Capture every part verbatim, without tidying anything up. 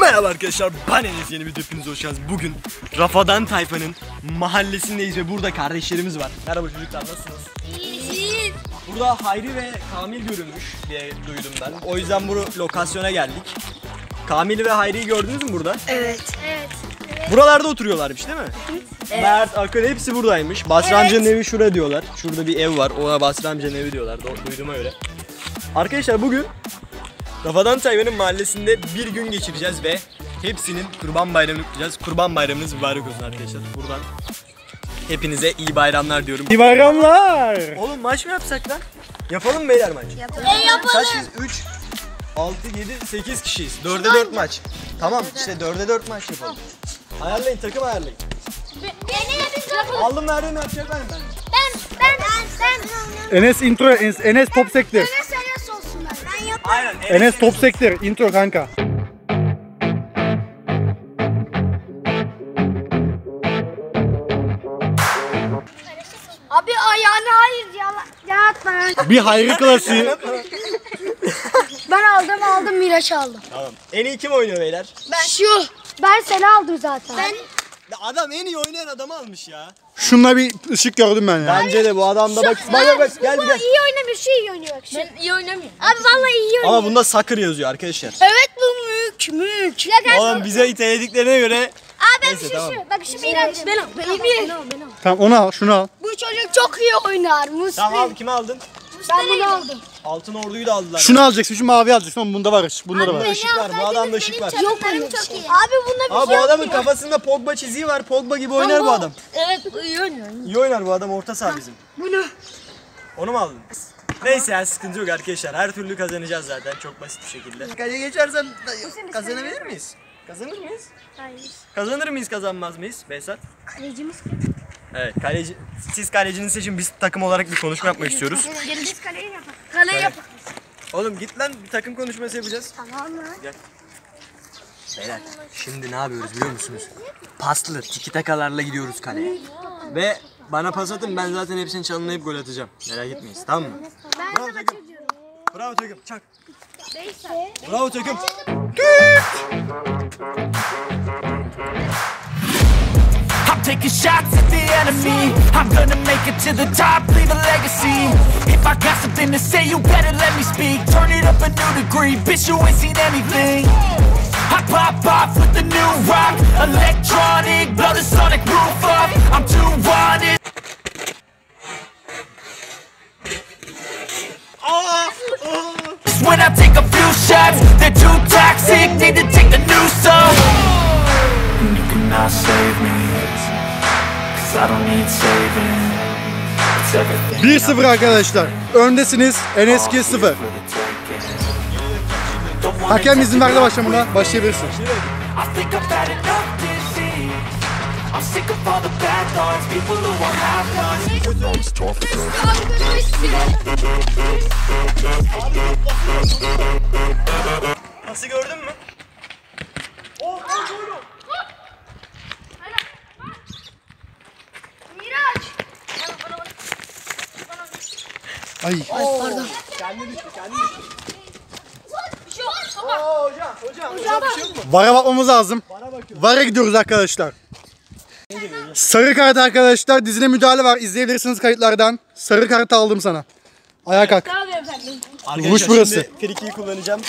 Merhaba arkadaşlar, ben Enes, yeni bir hepinize hoş geldiniz. Bugün Rafadan Tayfa'nın mahallesindeyiz ve burada kardeşlerimiz var. Merhaba çocuklar, nasılsınız? İyiyiz. Burada Hayri ve Kamil görünmüş diye duydum ben. O yüzden bu lokasyona geldik. Kamil'i ve Hayri'yi gördünüz mü burada? Evet. Evet. Buralarda oturuyorlarmış değil mi? Evet. Mert, Akın hepsi buradaymış. Basra amcanın evi şura diyorlar. Şurada bir ev var, ona Basra amcanın evi diyorlar. Duydum öyle. Arkadaşlar bugün Rafadan Tayfa'nın mahallesinde bir gün geçireceğiz ve hepsinin Kurban Bayramı'nı kutlayacağız. Kurban Bayramınız mübarek olsun arkadaşlar. Buradan hepinize iyi bayramlar diyorum. İyi bayramlar! Oğlum maç mı yapsak lan? Yapalım mı beyler maç? Yapalım. E, yapalım. Kaç kişiyiz? üç, altı, yedi, sekiz kişiyiz. dörde dört maç. Tamam işte dörde dört maç yapalım. Ayarlayın, takım ayarlayın. Aldım nerede ne yapacaklar mı? Ben, ben, ben, ben. Enes intro, Enes, Enes top sektir. Aynen, Enes, Enes top sektir, intro kanka. Abi ayağını hayır yalatma. Bir Hayri klasiği. Ben aldım aldım, Miraş aldım. Tamam. En iyi kim oynuyor beyler? Ben. Şu. Ben seni aldım zaten. Ben. Adam en iyi oynayan adamı almış ya. Şunla bir ışık gördüm ben ya. Bence de bu adamda bak. Bana bak gel gel. İyi oynamıyor, şu iyi oynuyor. Şu. Ben iyi oynamıyorum. Abi vallahi iyi oynuyor. Ama bunda sakır yazıyor arkadaşlar. Evet bu mülk mülk. Oğlum bize itelediklerine göre. Abi neyse, şu tamam. Şu. Bak şu beni al. Ben al. Ben al. Ben al. Tamam onu al, şunu al. Bu çocuk çok iyi oynar. Musti. Tamam kimi aldın? Ben bunu aldım. Altın orduyu da aldılar. Şunu yani. Alacaksın, şu mavi alacaksın ama bunda var ışık, bunda da var. Işık var, bu adamda ışık var. Yok öyle bir şey. Abi bunda bir Abi, şey bu adamın yok. Kafasında Pogba çiziği var, Pogba gibi oynar ama bu adam. Evet, iyi oynuyor. İyi oynar bu adam, orta saha bizim. Bunu. Onu mu aldın? Neyse ya, sıkıntı yok arkadaşlar, her türlü kazanacağız zaten, çok basit bir şekilde. Kaleye geçersen kazanabilir miyiz? Kazanır mıyız? Hayır. Kazanır mıyız, kazanmaz mıyız Behzat? Kalecimiz kim? Evet, kaleci, siz kalecinizi seçin, biz takım olarak bir konuşma yapmak istiyoruz. Biz kaleye yapalım. Kaleye yapalım. Oğlum git lan, bir takım konuşması yapacağız. Tamam mı? Gel. Beyler, şimdi ne yapıyoruz biliyor musunuz? Paslı, tiki takalarla gidiyoruz kaleye. Ve bana pas atın, ben zaten hepsini çalınlayıp gol atacağım. Merak etmeyiz, tamam mı? Ben bravo takım. Bravo takım, çak. Bravo takım. Taking shots at the enemy. I'm gonna make it to the top, leave a legacy. If I got something to say, you better let me speak. Turn it up a new degree, bitch, you ain't seen anything. I pop off with the new rock, electronic, blow the sonic roof up. I'm too wanted. When I take a few shots, they're too toxic, need to take the new song. You cannot save me. bir sıfır arkadaşlar. Öndesiniz. N S K sıfır. Hakem izin verdi başlamına. Başlayabilirsin. Nasıl gördün mü? Oh, oh, ay. Ay pardon. Kendini düştü, kendini düştü. Bir şey var, tamam. Oo hocam, hocam. Hocam bir şey yok mu? Vara bakmamız lazım. Vara gidiyoruz arkadaşlar. Sarı kart arkadaşlar, dizine müdahale var. İzleyebilirsiniz kayıtlardan. Sarı kartı aldım sana. Ayağa kalk. Vuruş burası. Şimdi Friki'yi kullanacağım.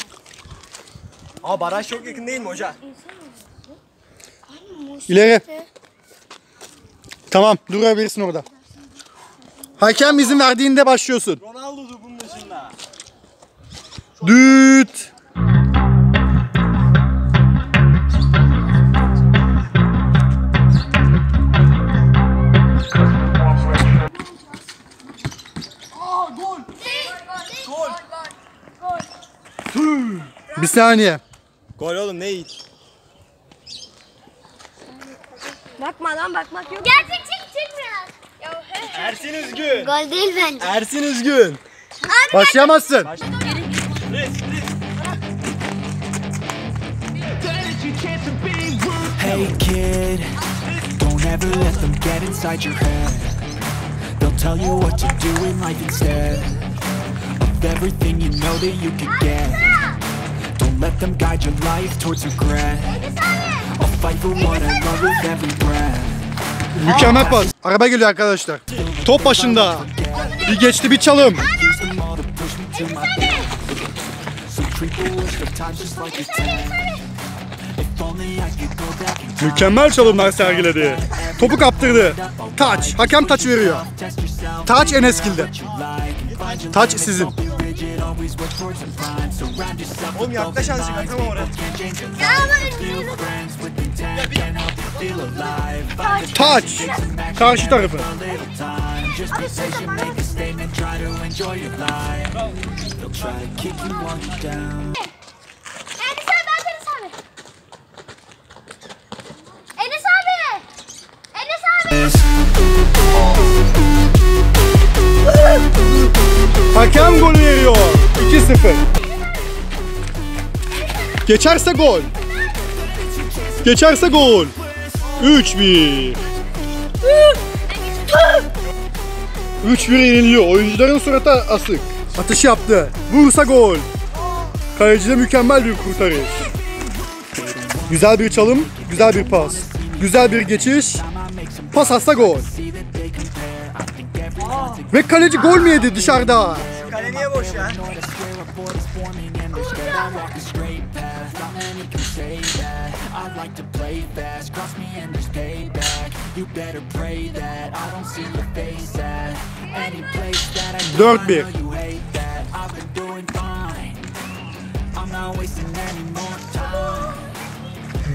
Aa baraj çok yakın değil mi hoca? İleri. Tamam, durabilirsin orada. Hakem izin verdiğinde başlıyorsun. Ronaldo'dur bunun dışında. Düt. Aa gol. Gol. Gol. Bir saniye. Gol oğlum ne iyi. Bakma lan, bakmak yok. Gerçek çek çekmiyor. Ersin Üzgün. Gol değil bence. Ersin Üzgün. Abi başlayamazsın. Baş... Hey kid, don't ever let them get inside your head. They'll tell you what to do in life instead of everything you know that you could get. and let them guide your life towards regret. I'll fight for what I love with every breath. Mükemmel pas. Araba geliyor arkadaşlar. Top başında. Bir geçti bir çalım. Mükemmel çalımlar sergiledi. Topu kaptırdı. Taç. Hakem taç veriyor. Taç Enes'kilde. Taç sizin. Oğlum yaklaş azıcık, atamam oraya. Taç. Karşı tarafı. Hakem golü veriyor. iki sıfır. Geçerse gol. Geçerse gol. üç bir. üç bir yeniliyor. Oyuncuların suratı asık. Atış yaptı. Vursa gol. Kalecide mükemmel bir kurtarış. Güzel bir çalım, güzel bir pas. Güzel bir geçiş. Pas atsa gol. Ve kaleci gol mü yedi dışarıda? Kale niye boş ya? dört bir.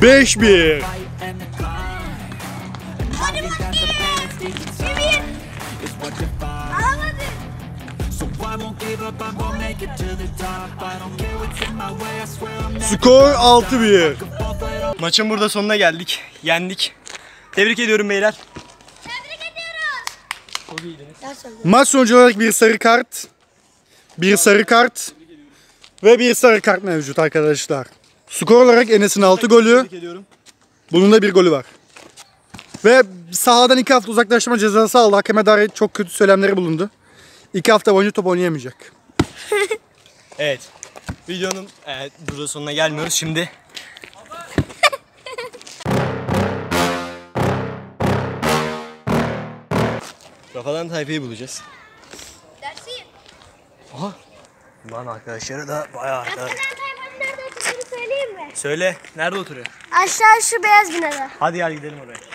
beş bir. Skor altı bir. Maçın burada sonuna geldik. Yendik. Tebrik ediyorum beyler. Tebrik ediyoruz. Çok iyiydiniz. Maç sonucu olarak bir sarı kart, bir sarı kart ve bir sarı kart mevcut arkadaşlar. Skor olarak Enes'in altı golü. Bunun da bir golü var. Ve sahadan iki hafta uzaklaştırma cezası aldı. Hakeme dair çok kötü söylemleri bulundu. İki hafta boyunca top oynayamayacak. Evet. Videonun e, burada sonuna gelmiyoruz şimdi. Rafadan Tayfa'yı bulacağız. Dersin. Aha. Lan arkadaşları da bayağı arkadaşlar. Rafadan Tayfa'nın nerede oturduğunu söyleyeyim mi? Söyle. Nerede oturuyor? Aşağı şu beyaz binada. Hadi gel gidelim oraya.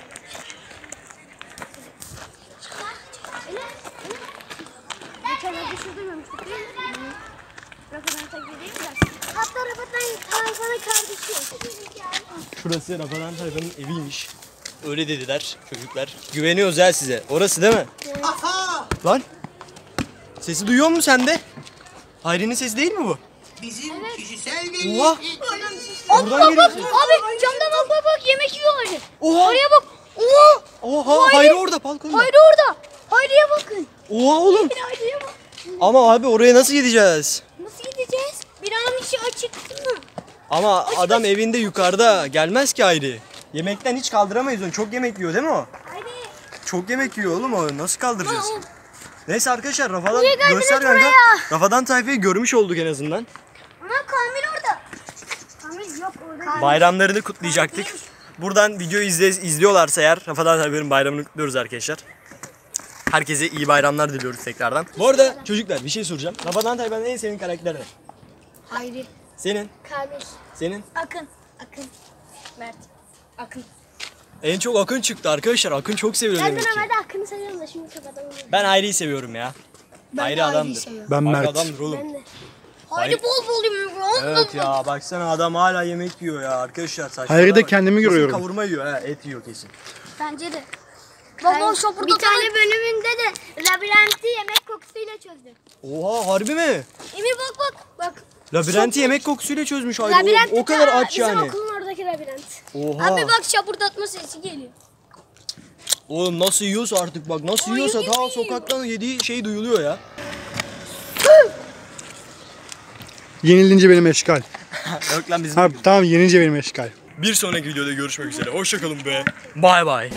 Şurası Rafadan Tayfa'nın eviymiş. Öyle dediler çocuklar. Güveniyoruz ya size. Orası değil mi? Evet. Lan! Sesi duyuyor musun sen de? Hayri'nin sesi değil mi bu? Bizim evet. Kişisel bir... Oha! Abi bak bak! Abi camdan bak bak bak! Yemek yiyor Hayri. Oha! Oraya bak! Oha! Oha! Hayri, Hayri orada! Balkonda. Hayri orada! Hayri'ye bakın! Oha oğlum! Hayri'ye bak! Ama abi oraya nasıl gideceğiz? Nasıl gideceğiz? Bir an işi açık değil mi? Ama açık adam açık. Evinde yukarıda gelmez ki Hayri. Yemekten hiç kaldıramayız onu. Çok yemek yiyor değil mi o? Hayri. Çok yemek yiyor oğlum o. Nasıl kaldıracağız? Ama... Neyse arkadaşlar Rafadan göster kanka. Rafadan Tayfa'yı görmüş olduk en azından. Ama Kamil orada. Kamil yok orada. Bayramlarını kutlayacaktık. Kamil. Buradan videoyu izleyip izliyorlarsa eğer Rafadan Tayfa'nın bayramını kutluyoruz arkadaşlar. Herkese iyi bayramlar diliyoruz tekrardan. Bu arada çocuklar bir şey soracağım. Rafadan Tayfa'nın en sevdiğin karakteri ne? Hayri. Senin? Karlos. Senin? Akın. Akın. Mert. Akın. En çok Akın çıktı arkadaşlar. Akın çok seviyorum. Ben normalde Akın'ı seviyorum da şimdi kapatalım. Ben Hayri'yi seviyorum ya. Ben Hayri adamdır. Seviyorum. Ben Mert. Adamdır oğlum. Ben de. Hayri bol bol yiyor. Evet ya baksana adam hala yemek yiyor ya arkadaşlar. Saçmalama. Hayri de kendimi görüyorum. Kesin kavurma yiyor ha, et yiyor kesin. Bence de. Babam şopurda bir tane bölümünde de labirenti yemek kokusuyla çözdü. Oha harbi mi? Emi bak bak bak. Labirenti yemek kokusuyla çözmüş Hayri. O, o kadar aç yani. Bizim okulun oradaki labirent. Oha. Abi bak şapırdatma sesi geliyor. Oğlum nasıl yiyorsa artık bak nasıl o yiyorsa daha sokaktan yediği şey duyuluyor ya. Yenilince benim eşkal. Yok lan bizim. Ha, tamam yenilince benim eşkal. Bir sonraki videoda görüşmek üzere. Hoşçakalın be. Bye bye.